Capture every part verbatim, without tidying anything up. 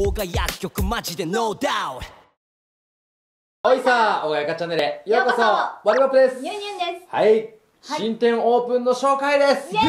大賀薬局マジでノーダウト。おいさあ、大賀薬局チャンネルへようこそ。ワルマップです。ニュンニュンです。はい、はい、新店オープンの紹介です。イエーイ。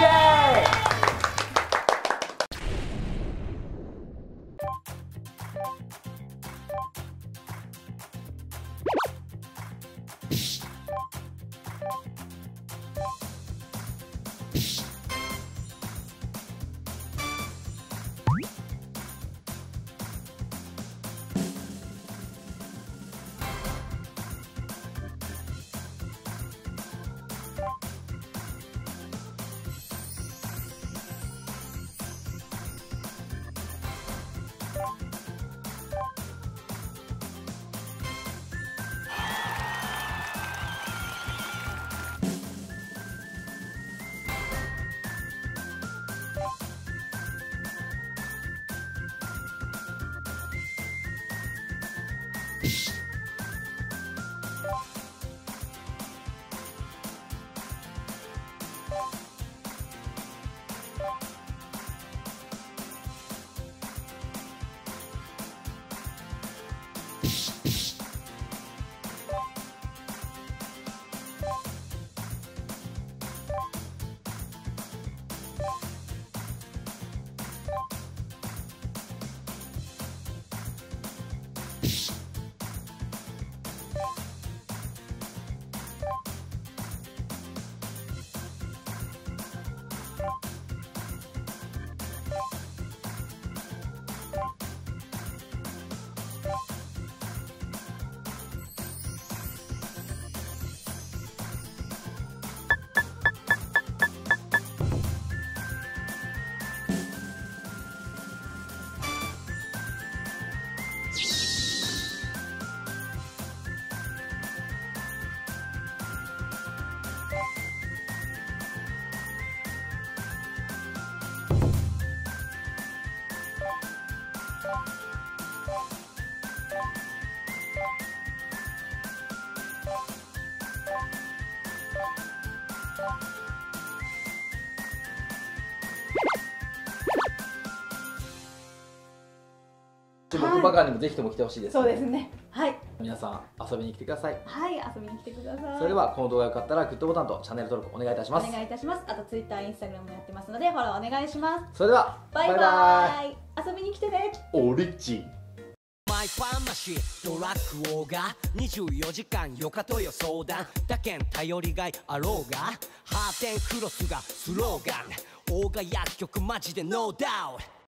僕バカにもぜひとも来てほしいです、ね。そうですね。はい。皆さん遊びに来てください。はい、遊びに来てください。それではこの動画が良かったらグッドボタンとチャンネル登録お願いいたします。お願いいたします。あとツイッター、インスタグラムもやってますのでフォローお願いします。それではバイバイ。バイバイ遊びに来てね。オリッチ。マイファーマシードラッグオーガにじゅうよじかんよかとよ相談だけん頼りがいあろうがハーテンクロスがスローガン大賀薬局マジでノーダウト。